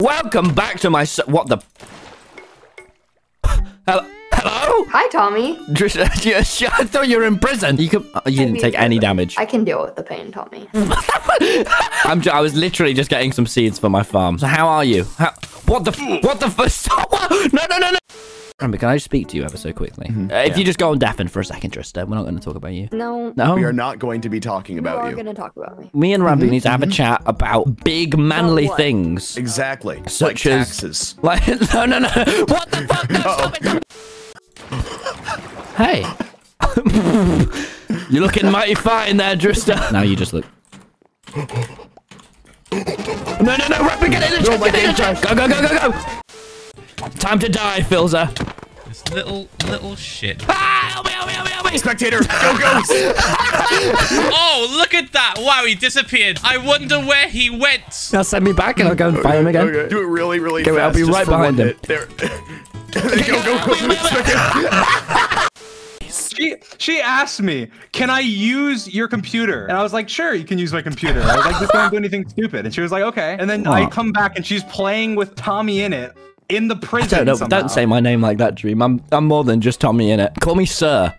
Welcome back to my... What the... Hello? Hi, Tommy. Drista, I thought you were in prison. You didn't take any damage. I can deal with the pain, Tommy. I was literally just getting some seeds for my farm. So how are you? What the... No, no, no, no. Rambi, can I just speak to you ever so quickly? Mm-hmm. If you just go and deafen for a second, Drista, we're not going to talk about you. No. No? We are not going to be talking about you. We're going to talk about me. Me and Rambi need to have a chat about big manly things. Exactly. Such like taxes. Like, no, no, no. What the fuck? No, stop it. Stop. Hey. You're looking mighty fine there, Drista. Now you just look. No, no, no, Rambi, get in the trap, Go, go, go, go, go. Time to die, Filza. This little shit. Ah, help me, help me, help me, help me! Spectator, go, go! Oh, look at that! Wow, he disappeared. I wonder where he went. Now send me back and I'll go and find him again. Okay. Do it really, really fast. I'll be right behind him. There. Go, go, go! She asked me, can I use your computer? And I was like, sure, you can use my computer. I was like, just don't do anything stupid. And she was like, okay. And then I come back and she's playing with TommyInnit. In the prison. Don't say my name like that, Dream. I'm more than just TommyInnit. Call me Sir.